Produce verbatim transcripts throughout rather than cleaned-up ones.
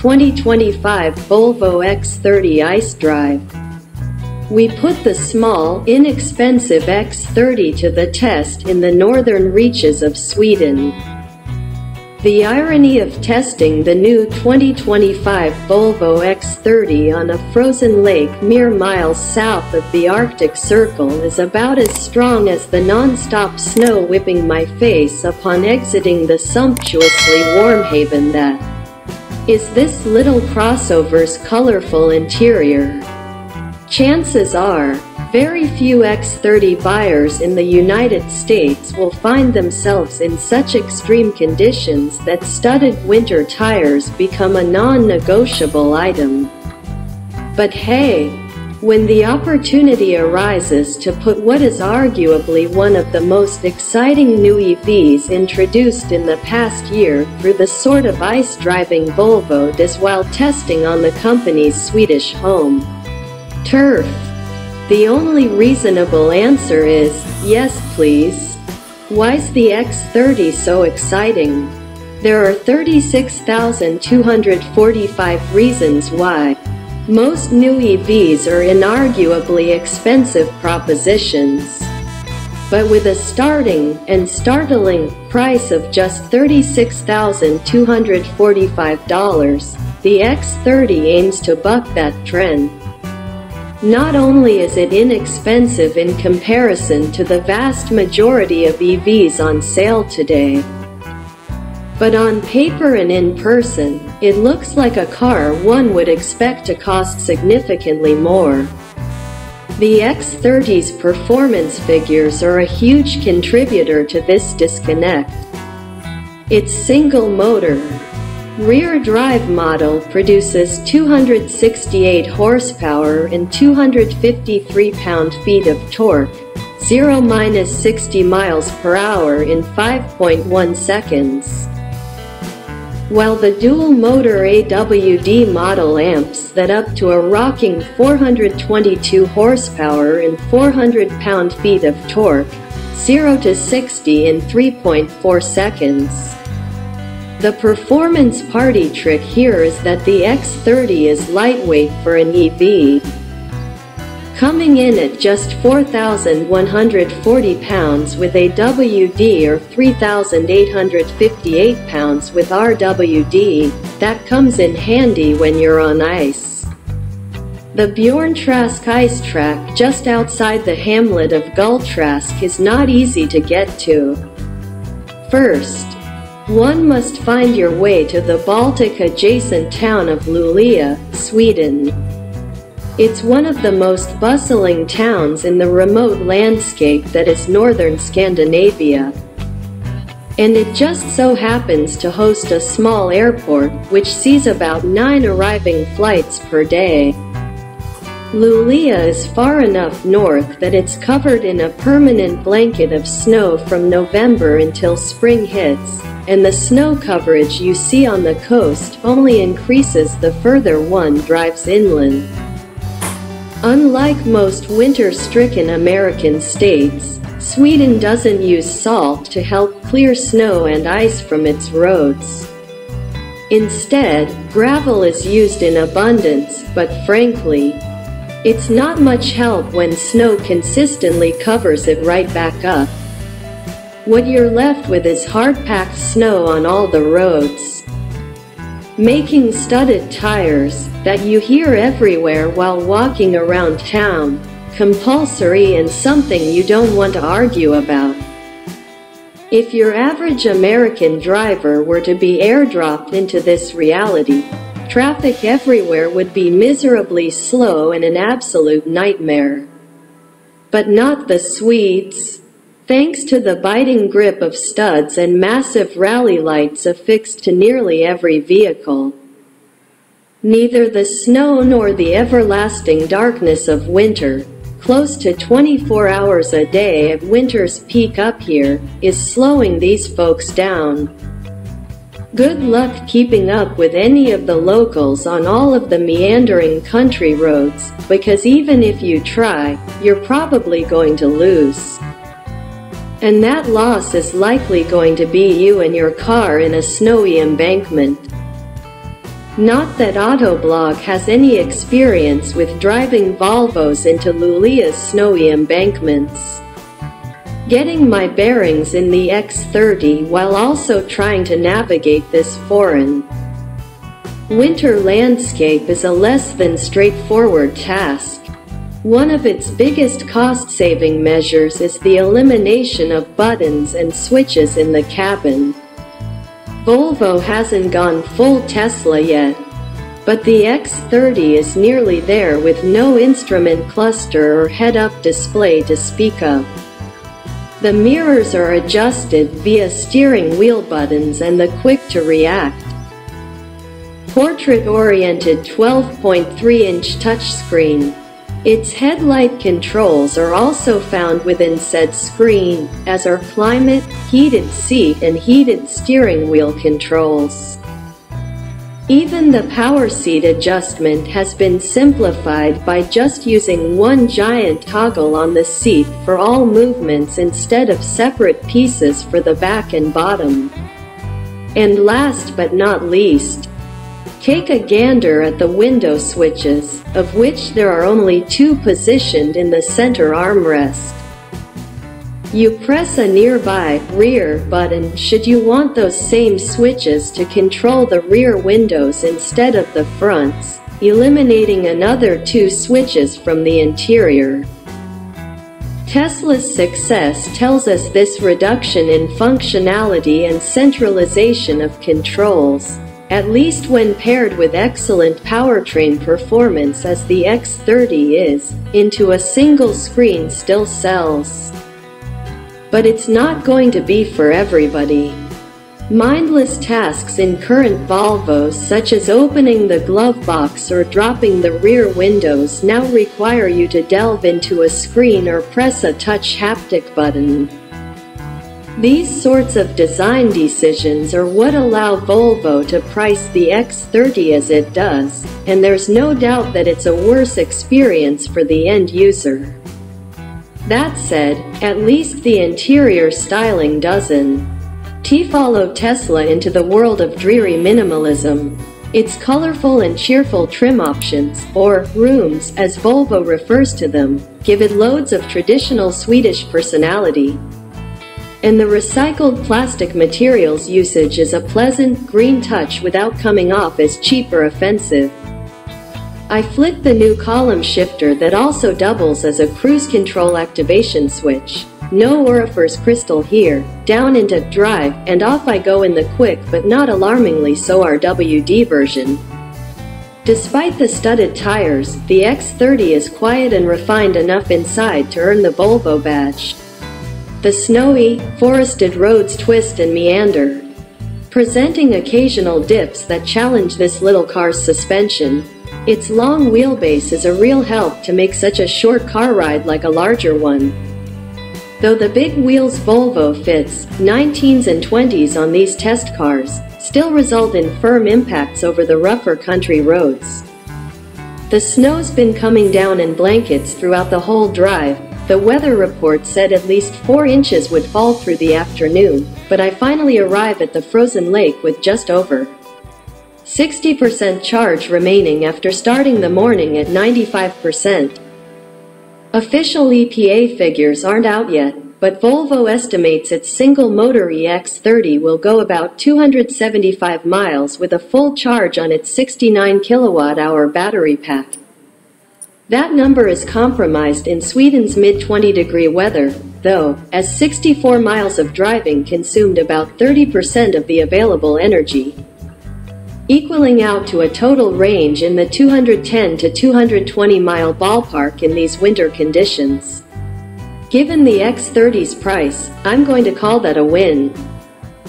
twenty twenty-five Volvo X thirty Ice Drive. We put the small, inexpensive X thirty to the test in the northern reaches of Sweden. The irony of testing the new twenty twenty-five Volvo X thirty on a frozen lake mere miles south of the Arctic Circle is about as strong as the non-stop snow whipping my face upon exiting the sumptuously warm haven that is this little crossover's colorful interior. Chances are, very few X thirty buyers in the United States will find themselves in such extreme conditions that studded winter tires become a non-negotiable item. But hey, when the opportunity arises to put what is arguably one of the most exciting new E Vs introduced in the past year through the sort of ice-driving Volvo does while testing on the company's Swedish home turf, the only reasonable answer is, yes please. Why's the X thirty so exciting? There are thirty-six thousand two hundred forty-five reasons why. Most new E Vs are inarguably expensive propositions. But with a starting, and startling, price of just thirty-six thousand two hundred forty-five dollars, the X thirty aims to buck that trend. Not only is it inexpensive in comparison to the vast majority of E Vs on sale today, but on paper and in person, it looks like a car one would expect to cost significantly more. The X thirty's performance figures are a huge contributor to this disconnect. Its single motor, rear drive model produces two hundred sixty-eight horsepower and two hundred fifty-three pound-feet of torque, zero to sixty miles per hour in five point one seconds, while the dual-motor A W D model amps that up to a rocking four hundred twenty-two horsepower and four hundred pound-feet of torque, zero to sixty in three point four seconds. The performance party trick here is that the X thirty is lightweight for an E V. Coming in at just four thousand one hundred forty pounds with A W D or three thousand eight hundred fifty-eight pounds with R W D, that comes in handy when you're on ice. The Björnträsk Ice Track just outside the hamlet of Gultrask is not easy to get to. First, one must find your way to the Baltic-adjacent town of Luleå, Sweden. It's one of the most bustling towns in the remote landscape that is northern Scandinavia. And it just so happens to host a small airport, which sees about nine arriving flights per day. Luleå is far enough north that it's covered in a permanent blanket of snow from November until spring hits, and the snow coverage you see on the coast only increases the further one drives inland. Unlike most winter-stricken American states, Sweden doesn't use salt to help clear snow and ice from its roads. Instead, gravel is used in abundance, but frankly, it's not much help when snow consistently covers it right back up. What you're left with is hard-packed snow on all the roads, making studded tires, that you hear everywhere while walking around town, compulsory and something you don't want to argue about. If your average American driver were to be airdropped into this reality, traffic everywhere would be miserably slow and an absolute nightmare. But not the Swedes. Thanks to the biting grip of studs and massive rally lights affixed to nearly every vehicle, neither the snow nor the everlasting darkness of winter, close to twenty-four hours a day at winter's peak up here, is slowing these folks down. Good luck keeping up with any of the locals on all of the meandering country roads, because even if you try, you're probably going to lose. And that loss is likely going to be you and your car in a snowy embankment. Not that Autoblog has any experience with driving Volvos into Luleå's snowy embankments. Getting my bearings in the X thirty while also trying to navigate this foreign winter landscape is a less than straightforward task. One of its biggest cost-saving measures is the elimination of buttons and switches in the cabin. Volvo hasn't gone full Tesla yet, but the X thirty is nearly there with no instrument cluster or head-up display to speak of. The mirrors are adjusted via steering wheel buttons and the quick-to-react portrait-oriented twelve point three inch touchscreen. Its headlight controls are also found within said screen, as are climate, heated seat and heated steering wheel controls. Even the power seat adjustment has been simplified by just using one giant toggle on the seat for all movements instead of separate pieces for the back and bottom. And last but not least, take a gander at the window switches, of which there are only two positioned in the center armrest. You press a nearby rear button should you want those same switches to control the rear windows instead of the fronts, eliminating another two switches from the interior. Tesla's success tells us this reduction in functionality and centralization of controls, at least when paired with excellent powertrain performance as the X thirty is, into a single screen still sells. But it's not going to be for everybody. Mindless tasks in current Volvos such as opening the glove box or dropping the rear windows now require you to delve into a screen or press a touch haptic button. These sorts of design decisions are what allow Volvo to price the X thirty as it does, and there's no doubt that it's a worse experience for the end user. That said, at least the interior styling doesn't follow Tesla into the world of dreary minimalism. Its colorful and cheerful trim options, or rooms as Volvo refers to them, give it loads of traditional Swedish personality. And the recycled plastic materials usage is a pleasant, green touch without coming off as cheap or offensive. I flick the new column shifter that also doubles as a cruise control activation switch, no orifice crystal here, down into drive, and off I go in the quick but not alarmingly so R W D version. Despite the studded tires, the X thirty is quiet and refined enough inside to earn the Volvo badge. The snowy, forested roads twist and meander, presenting occasional dips that challenge this little car's suspension. Its long wheelbase is a real help to make such a short car ride like a larger one. Though the big wheels Volvo fits, nineteens and twenties on these test cars, still result in firm impacts over the rougher country roads. The snow's been coming down in blankets throughout the whole drive. The weather report said at least four inches would fall through the afternoon, but I finally arrive at the frozen lake with just over sixty percent charge remaining after starting the morning at ninety-five percent. Official E P A figures aren't out yet, but Volvo estimates its single-motor E X thirty will go about two hundred seventy-five miles with a full charge on its sixty-nine kilowatt hour battery pack. That number is compromised in Sweden's mid twenty degree weather, though, as sixty-four miles of driving consumed about thirty percent of the available energy, equaling out to a total range in the two hundred ten to two hundred twenty mile ballpark in these winter conditions. Given the X thirty's price, I'm going to call that a win.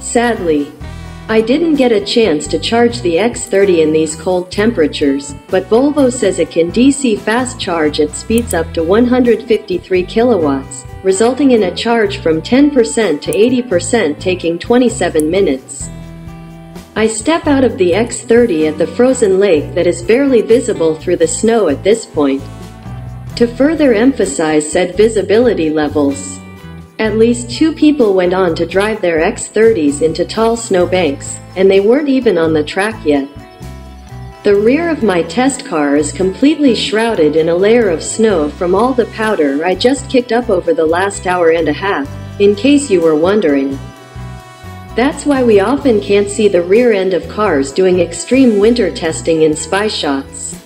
Sadly, I didn't get a chance to charge the X thirty in these cold temperatures, but Volvo says it can D C fast charge at speeds up to one hundred fifty-three kilowatts, resulting in a charge from ten percent to eighty percent taking twenty-seven minutes. I step out of the X thirty at the frozen lake that is barely visible through the snow at this point. To further emphasize said visibility levels, at least two people went on to drive their X thirties into tall snowbanks, and they weren't even on the track yet. The rear of my test car is completely shrouded in a layer of snow from all the powder I just kicked up over the last hour and a half, in case you were wondering. That's why we often can't see the rear end of cars doing extreme winter testing in spy shots.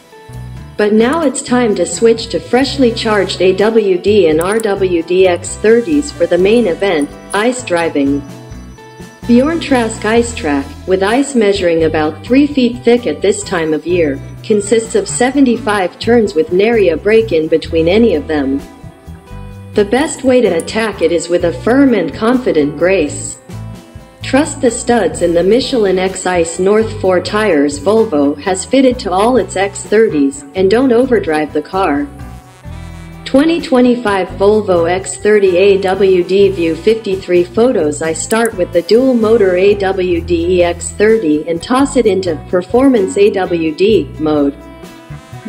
But now it's time to switch to freshly charged A W D and R W D X thirties for the main event, ice driving. Björnträsk Ice Track, with ice measuring about three feet thick at this time of year, consists of seventy-five turns with nary a break in between any of them. The best way to attack it is with a firm and confident grace. Trust the studs in the Michelin X ICE North four tires Volvo has fitted to all its X thirties, and don't overdrive the car. twenty twenty-five Volvo X thirty A W D View fifty-three Photos. I start with the dual-motor A W D E X thirty and toss it into Performance A W D mode.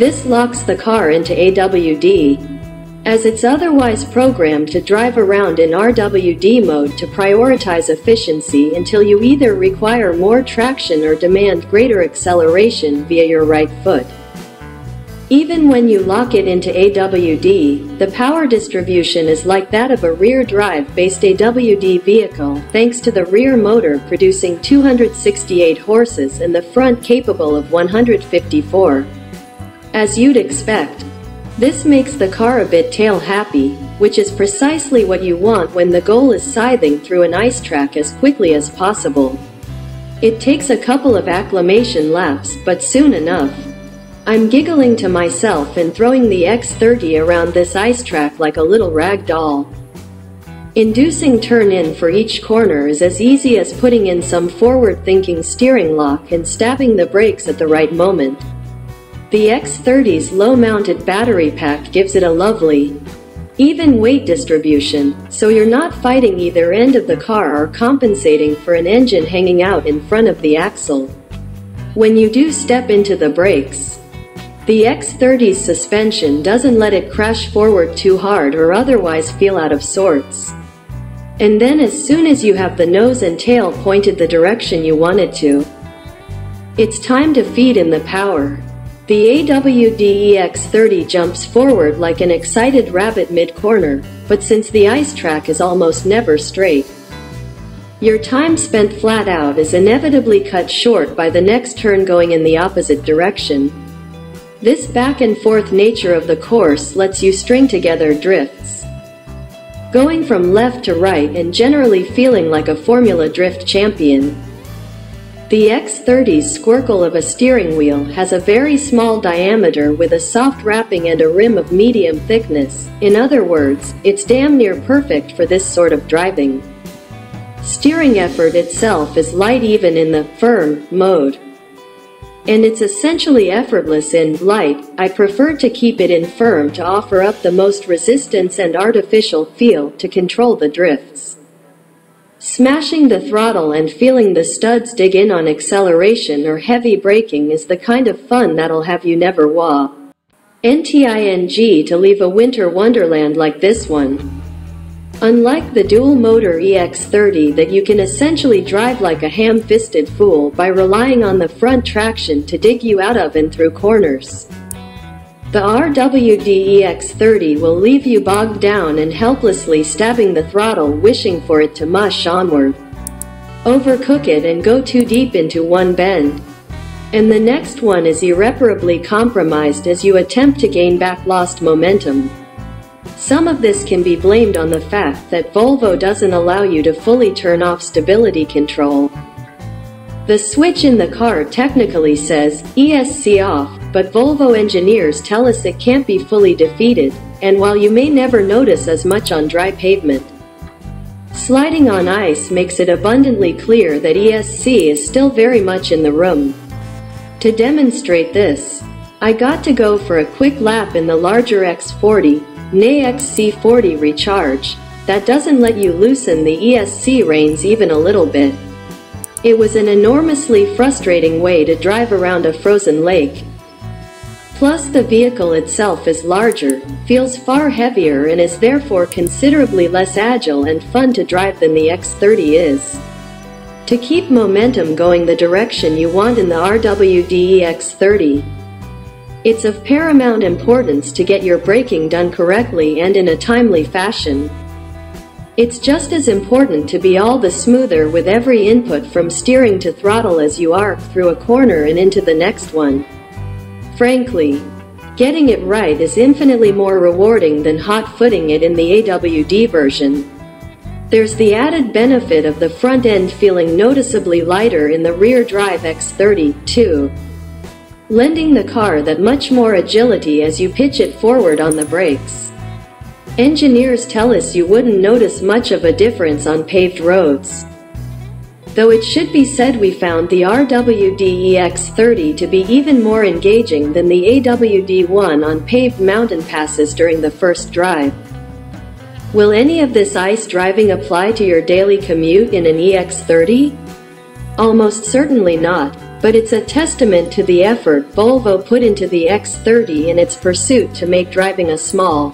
This locks the car into A W D, as it's otherwise programmed to drive around in R W D mode to prioritize efficiency until you either require more traction or demand greater acceleration via your right foot. Even when you lock it into A W D, the power distribution is like that of a rear-drive-based A W D vehicle, thanks to the rear motor producing two hundred sixty-eight horses and the front capable of one hundred fifty-four. As you'd expect, this makes the car a bit tail-happy, which is precisely what you want when the goal is scything through an ice track as quickly as possible. It takes a couple of acclimation laps, but soon enough. I'm giggling to myself and throwing the X thirty around this ice track like a little rag doll. Inducing turn-in for each corner is as easy as putting in some forward-thinking steering lock and stabbing the brakes at the right moment. The X thirty's low-mounted battery pack gives it a lovely, even weight distribution, so you're not fighting either end of the car or compensating for an engine hanging out in front of the axle. When you do step into the brakes, the X thirty's suspension doesn't let it crash forward too hard or otherwise feel out of sorts. And then as soon as you have the nose and tail pointed the direction you want it to, it's time to feed in the power. The A W D E X thirty jumps forward like an excited rabbit mid-corner, but since the ice track is almost never straight, your time spent flat out is inevitably cut short by the next turn going in the opposite direction. This back-and-forth nature of the course lets you string together drifts, going from left to right and generally feeling like a Formula Drift champion. The X thirty's squircle of a steering wheel has a very small diameter with a soft wrapping and a rim of medium thickness. In other words, it's damn near perfect for this sort of driving. Steering effort itself is light even in the firm mode, and it's essentially effortless in light. I prefer to keep it in firm to offer up the most resistance and artificial feel to control the drifts. Smashing the throttle and feeling the studs dig in on acceleration or heavy braking is the kind of fun that'll have you never wah. N T I N G to leave a winter wonderland like this one. Unlike the dual-motor E X thirty that you can essentially drive like a ham-fisted fool by relying on the front traction to dig you out of and through corners, the R W D E X thirty will leave you bogged down and helplessly stabbing the throttle, wishing for it to mush onward, overcook it and go too deep into one bend, and the next one is irreparably compromised as you attempt to gain back lost momentum. Some of this can be blamed on the fact that Volvo doesn't allow you to fully turn off stability control. The switch in the car technically says E S C off, but Volvo engineers tell us it can't be fully defeated, and while you may never notice as much on dry pavement, sliding on ice makes it abundantly clear that E S C is still very much in the room. To demonstrate this, I got to go for a quick lap in the larger X forty, nay X C forty recharge, that doesn't let you loosen the E S C reins even a little bit. It was an enormously frustrating way to drive around a frozen lake. Plus, the vehicle itself is larger, feels far heavier and is therefore considerably less agile and fun to drive than the X thirty is. To keep momentum going the direction you want in the R W D E X thirty, it's of paramount importance to get your braking done correctly and in a timely fashion. It's just as important to be all the smoother with every input from steering to throttle as you arc through a corner and into the next one. Frankly, getting it right is infinitely more rewarding than hot-footing it in the A W D version. There's the added benefit of the front end feeling noticeably lighter in the rear drive X thirty, too, lending the car that much more agility as you pitch it forward on the brakes. Engineers tell us you wouldn't notice much of a difference on paved roads. Though it should be said we found the R W D E X thirty to be even more engaging than the A W D one on paved mountain passes during the first drive. Will any of this ice driving apply to your daily commute in an E X thirty? Almost certainly not, but it's a testament to the effort Volvo put into the X thirty in its pursuit to make driving a small,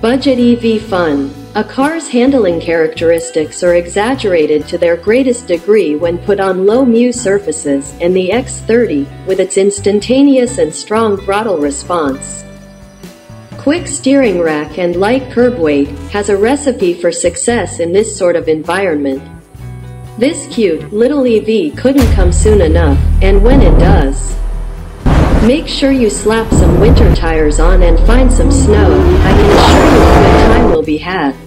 budget E V fun. A car's handling characteristics are exaggerated to their greatest degree when put on low-mu surfaces, and the X thirty, with its instantaneous and strong throttle response, quick steering rack and light curb weight, has a recipe for success in this sort of environment. This cute, little E V couldn't come soon enough, and when it does, make sure you slap some winter tires on and find some snow. I can assure you a good time will be had.